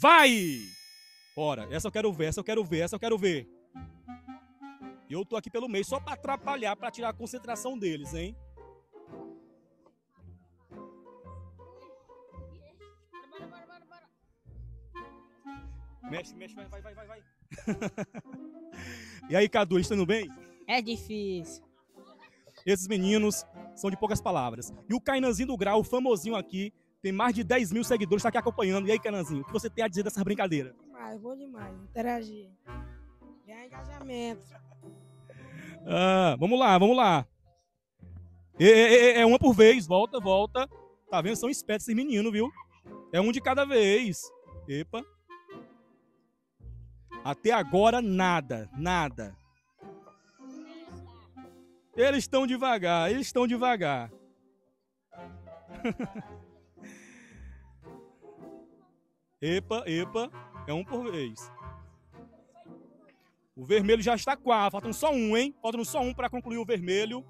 Vai! Ora, essa eu quero ver, essa eu quero ver, essa eu quero ver. Eu tô aqui pelo meio só para atrapalhar, para tirar a concentração deles, hein? Mexe, mexe, vai, vai, vai, vai. E aí, Cadu, eles estão indo bem? É difícil. Esses meninos são de poucas palavras. E o Cainanzinho do Grau, o famosinho aqui, tem mais de 10 mil seguidores, está aqui acompanhando. E aí, Cainanzinho, o que você tem a dizer dessas brincadeiras? Demais, bom demais, interagir. Ganhar engajamento. Ah, vamos lá, vamos lá. É uma por vez, volta, volta. Tá vendo? São espertos esses meninos, viu? É um de cada vez. Epa. Até agora, nada, nada. Eles estão devagar, eles estão devagar. Epa, epa, é um por vez. O vermelho já está quase, faltam só um, hein? Faltam só um para concluir o vermelho.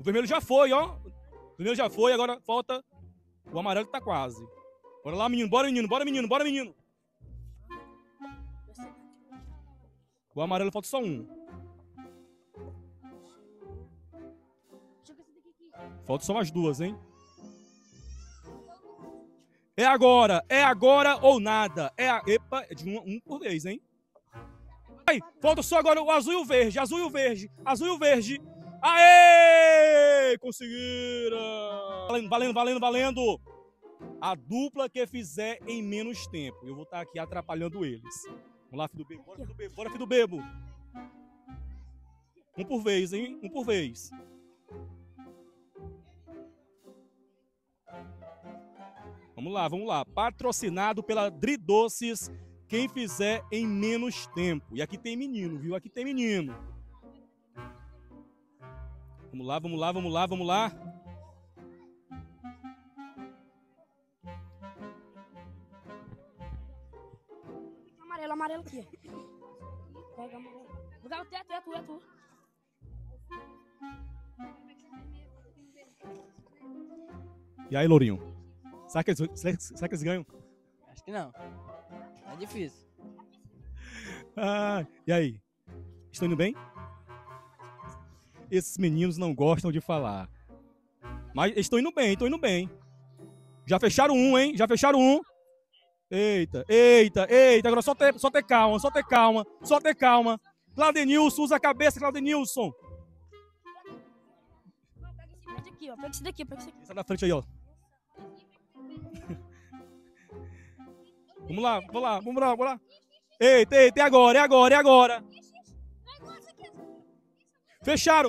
O vermelho já foi, ó. O vermelho já foi, agora falta... O amarelo que tá quase. Bora lá, menino. Bora, menino. Bora, menino. Bora, menino. O amarelo falta só um. Falta só mais duas, hein? É agora. É agora ou nada. É a... Epa, é de um por vez, hein? Aí, falta só agora o azul e o verde. Azul e o verde. Azul e o verde. Aê! Conseguiram! Valendo, valendo, valendo, valendo! A dupla que fizer em menos tempo. Eu vou estar aqui atrapalhando eles. Vamos lá, filho do bebo. Bora, filho do bebo. Bora, filho do bebo. Um por vez, hein? Um por vez. Vamos lá, vamos lá. Patrocinado pela Dridoces. Quem fizer em menos tempo. E aqui tem menino, viu? Aqui tem menino. Vamos lá, vamos lá, vamos lá, vamos lá. Amarelo, amarelo aqui. Pega amarelo. Lugar o teto, é tu, é tu. E aí, Lourinho? Será que eles ganham? Acho que não. É difícil. Ah, e aí? Estão indo bem? Esses meninos não gostam de falar. Mas estão indo bem, estão indo bem. Já fecharam um, hein? Já fecharam um. Eita, eita, eita. Agora só ter calma, só ter calma, só ter calma. Cláudio Nilson, usa a cabeça, Cláudio Nilson. Pega esse daqui, ó. Pega esse daqui, pega esse daqui. Sai da frente aí, ó. Vamos lá, vamos lá, vamos lá, vamos lá. Eita, eita, é agora, é agora, é agora. Fecharam!